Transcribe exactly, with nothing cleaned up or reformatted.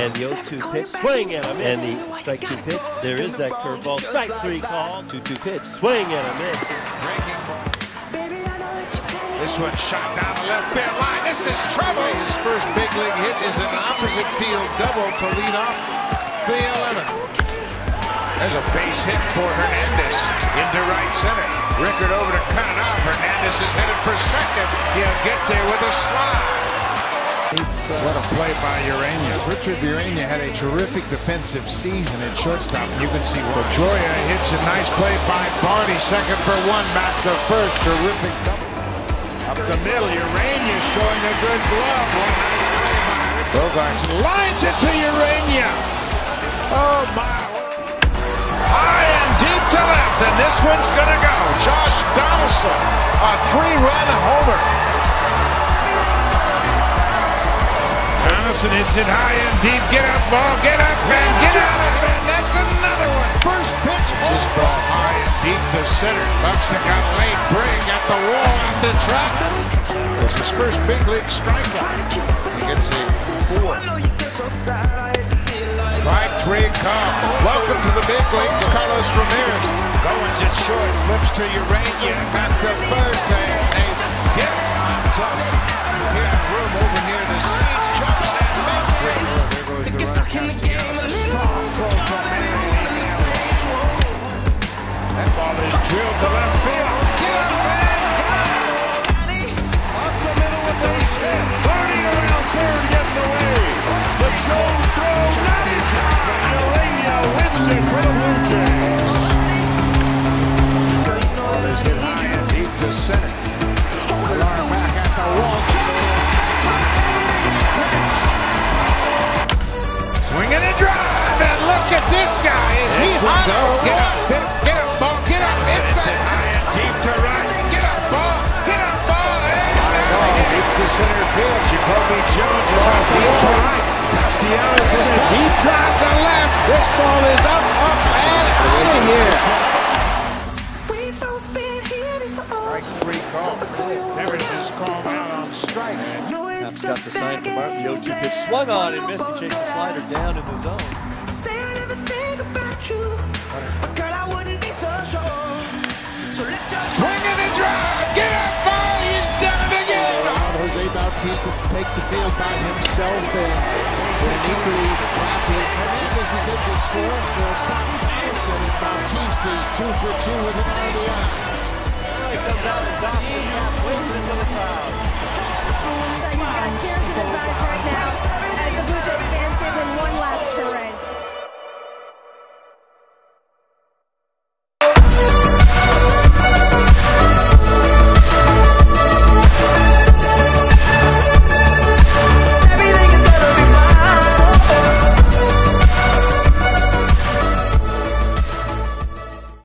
And the oh two pitch, swing and a miss. And the strike two pitch, there is that curveball. Strike three call, two two pitch, swing and a miss. This one shot down the left field line. This is trouble. His first big league hit is an opposite field double to lead off the eleventh. There's a base hit for Hernandez into right center. Rickard over to cut it off. Hernandez is headed for second. He'll get there with a slide. What a play by Ureña. Richard Ureña had a terrific defensive season at shortstop, and you can see why. Pedroia hits a nice play by Barney. Second for one, back to first. Terrific double. Up the middle, Ureña showing a good glove. One nice play by Bogaerts. Lines it to Ureña. Oh, my. High and deep to left, and this one's gonna go. Josh Donaldson, a three-run homer. Donaldson hits it high and deep. Get up, ball, get up, man, get out of it, and that's another one. First pitch, this ball high and deep to center. Buxton got a late break at the wall at the track. It's his first big league strikeout. He gets a four. Strike three, call. Welcome to the big leagues, Carlos Ramirez. Goins it short, flips to Ureña, back to first, and they get on top. Here, room over near the seats, jumps and makes the throw. There goes the runner. A strong throw from Barney. That ball is drilled to left field. Get up and go! Up the middle of base hit, burning around third, getting away. The Joe's throw, not in time. Ureña wins it for the Blue Jays. Ball is hit high and deep to center. Alarm back at the wall. Swinging and drive, and look at this guy. Is he hot? Get up, get up, get up, ball, get up. Inside high and deep to right. Get up, ball, get up, ball. Deep to center field. Jacoby Jones is on deep to right. Castellanos is a deep drive to left. This ball is up, up, and out of here. We've both been here before. Strike three call. There it is, called out on strike. That's got the sign from Martin. The oh two pitch swung on and missed. He chased the slider down in the zone. Say I never think about you. Girl, I wouldn't be so sure. So let's just swing and a drive. Get up, ball. He's done it again. Jose Bautista take the field by himself and equally classic. Hernandez is in to score. They'll stop Madison, and Bautista's two for two with an R B I. He comes out and Doc is not winning into the crowd. So you got tears in his eyes right now as the Blue Jays fans give him one last hooray.